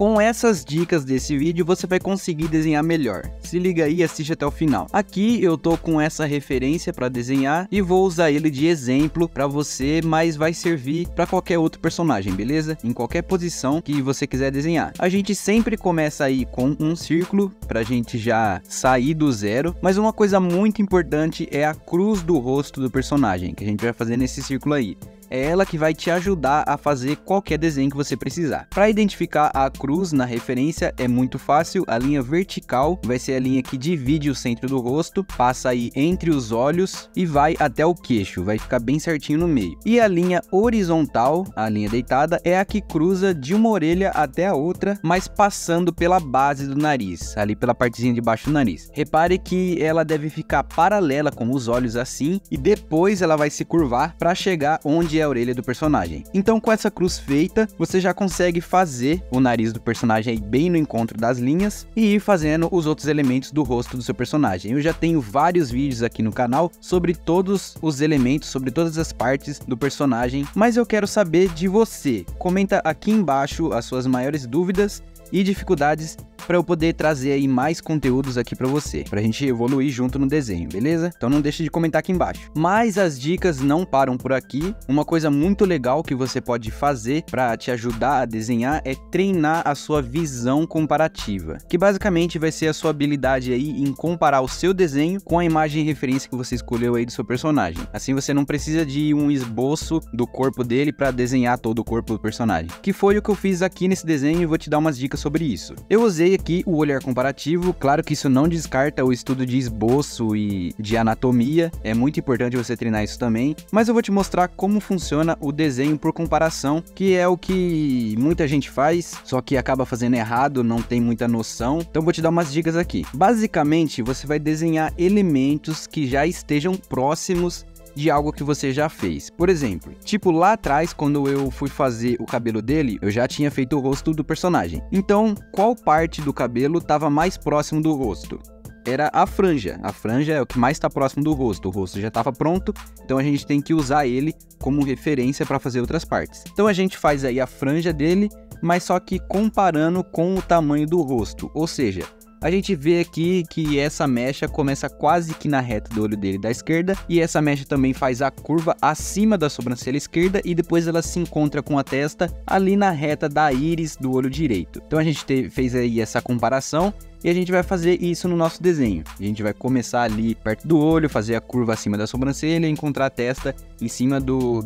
Com essas dicas desse vídeo você vai conseguir desenhar melhor. Se liga aí e assiste até o final. Aqui eu tô com essa referência para desenhar e vou usar ele de exemplo para você, mas vai servir para qualquer outro personagem, beleza? Em qualquer posição que você quiser desenhar. A gente sempre começa aí com um círculo pra gente já sair do zero, mas uma coisa muito importante é a cruz do rosto do personagem, que a gente vai fazer nesse círculo aí. É ela que vai te ajudar a fazer qualquer desenho que você precisar. Para identificar a cruz na referência é muito fácil. A linha vertical vai ser a linha que divide o centro do rosto, passa aí entre os olhos e vai até o queixo, vai ficar bem certinho no meio. E a linha horizontal, a linha deitada, é a que cruza de uma orelha até a outra, mas passando pela base do nariz, ali pela partezinha de baixo do nariz. Repare que ela deve ficar paralela com os olhos assim e depois ela vai se curvar para chegar onde a orelha do personagem. Então, com essa cruz feita, você já consegue fazer o nariz do personagem aí bem no encontro das linhas e ir fazendo os outros elementos do rosto do seu personagem. Eu já tenho vários vídeos aqui no canal sobre todos os elementos, sobre todas as partes do personagem, mas eu quero saber de você. Comenta aqui embaixo as suas maiores dúvidas e dificuldades para eu poder trazer aí mais conteúdos aqui para você, pra gente evoluir junto no desenho, beleza? Então não deixa de comentar aqui embaixo. Mas as dicas não param por aqui. Uma coisa muito legal que você pode fazer para te ajudar a desenhar é treinar a sua visão comparativa, que basicamente vai ser a sua habilidade aí em comparar o seu desenho com a imagem referência que você escolheu aí do seu personagem. Assim você não precisa de um esboço do corpo dele para desenhar todo o corpo do personagem, que foi o que eu fiz aqui nesse desenho, e vou te dar umas dicas sobre isso. Eu usei aqui o olhar comparativo. Claro que isso não descarta o estudo de esboço e de anatomia, é muito importante você treinar isso também, mas eu vou te mostrar como funciona o desenho por comparação, que é o que muita gente faz, só que acaba fazendo errado, não tem muita noção. Então vou te dar umas dicas aqui. Basicamente você vai desenhar elementos que já estejam próximos de algo que você já fez. Por exemplo, tipo lá atrás, quando eu fui fazer o cabelo dele, eu já tinha feito o rosto do personagem. Então, qual parte do cabelo estava mais próximo do rosto? Era a franja. A franja é o que mais está próximo do rosto. O rosto já estava pronto, então a gente tem que usar ele como referência para fazer outras partes. Então a gente faz aí a franja dele, mas só que comparando com o tamanho do rosto, ou seja, a gente vê aqui que essa mecha começa quase que na reta do olho dele da esquerda, e essa mecha também faz a curva acima da sobrancelha esquerda e depois ela se encontra com a testa ali na reta da íris do olho direito. Então a gente fez aí essa comparação e a gente vai fazer isso no nosso desenho. A gente vai começar ali perto do olho, fazer a curva acima da sobrancelha e encontrar a testa em cima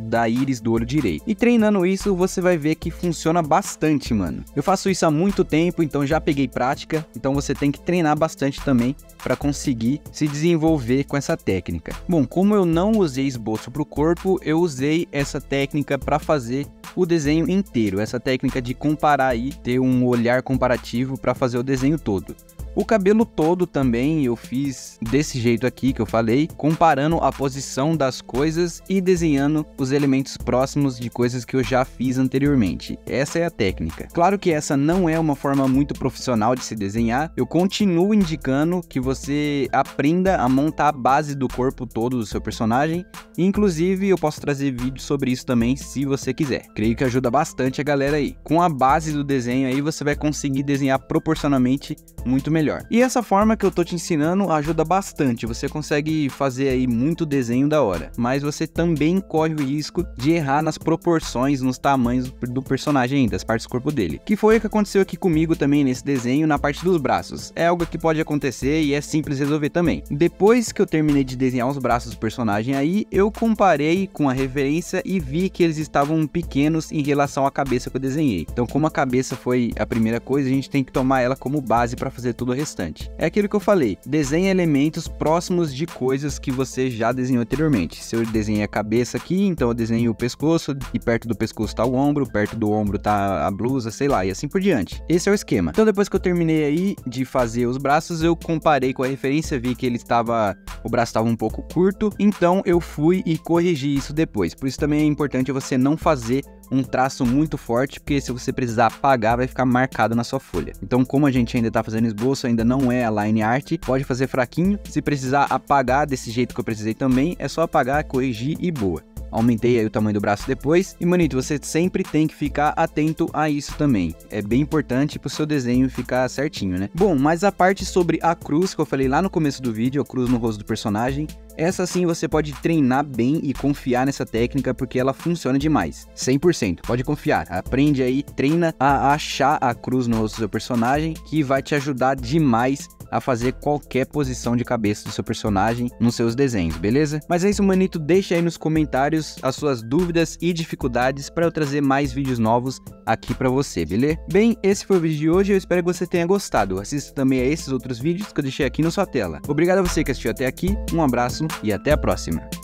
da íris do olho direito. E treinando isso, você vai ver que funciona bastante, mano. Eu faço isso há muito tempo, então já peguei prática. Então você tem que treinar bastante também para conseguir se desenvolver com essa técnica. Bom, como eu não usei esboço para o corpo, eu usei essa técnica para fazer o desenho inteiro. Essa técnica de comparar aí, ter um olhar comparativo para fazer o desenho todo. O cabelo todo também eu fiz desse jeito aqui que eu falei, comparando a posição das coisas e desenhando os elementos próximos de coisas que eu já fiz anteriormente. Essa é a técnica. Claro que essa não é uma forma muito profissional de se desenhar. Eu continuo indicando que você aprenda a montar a base do corpo todo do seu personagem. Inclusive, eu posso trazer vídeo sobre isso também, se você quiser. Creio que ajuda bastante a galera aí. Com a base do desenho aí, você vai conseguir desenhar proporcionalmente muito melhor. E essa forma que eu tô te ensinando ajuda bastante, você consegue fazer aí muito desenho da hora, mas você também corre o risco de errar nas proporções, nos tamanhos do personagem ainda, das partes do corpo dele, que foi o que aconteceu aqui comigo também nesse desenho, na parte dos braços. É algo que pode acontecer e é simples resolver também. Depois que eu terminei de desenhar os braços do personagem aí, eu comparei com a referência e vi que eles estavam pequenos em relação à cabeça que eu desenhei. Então, como a cabeça foi a primeira coisa, a gente tem que tomar ela como base para fazer tudo restante. É aquilo que eu falei, desenha elementos próximos de coisas que você já desenhou anteriormente. Se eu desenhei a cabeça aqui, então eu desenhei o pescoço, e perto do pescoço tá o ombro, perto do ombro tá a blusa, sei lá, e assim por diante. Esse é o esquema. Então depois que eu terminei aí de fazer os braços, eu comparei com a referência, vi que ele estava, o braço estava um pouco curto, então eu fui e corrigi isso depois. Por isso também é importante você não fazer um traço muito forte, porque se você precisar apagar, vai ficar marcado na sua folha. Então, como a gente ainda tá fazendo esboço, ainda não é a line art, pode fazer fraquinho. Se precisar apagar desse jeito que eu precisei também, é só apagar, corrigir e boa. aumentei aí o tamanho do braço depois. E manito, você sempre tem que ficar atento a isso também, é bem importante pro seu desenho ficar certinho, né? Bom, mas a parte sobre a cruz que eu falei lá no começo do vídeo, a cruz no rosto do personagem, essa sim você pode treinar bem e confiar nessa técnica porque ela funciona demais, 100%, pode confiar, aprende aí, treina a achar a cruz no rosto do seu personagem que vai te ajudar demais a fazer qualquer posição de cabeça do seu personagem nos seus desenhos, beleza? Mas é isso, manito, deixa aí nos comentários as suas dúvidas e dificuldades para eu trazer mais vídeos novos aqui para você, beleza? Bem, esse foi o vídeo de hoje, eu espero que você tenha gostado, assista também a esses outros vídeos que eu deixei aqui na sua tela. Obrigado a você que assistiu até aqui, um abraço e até a próxima!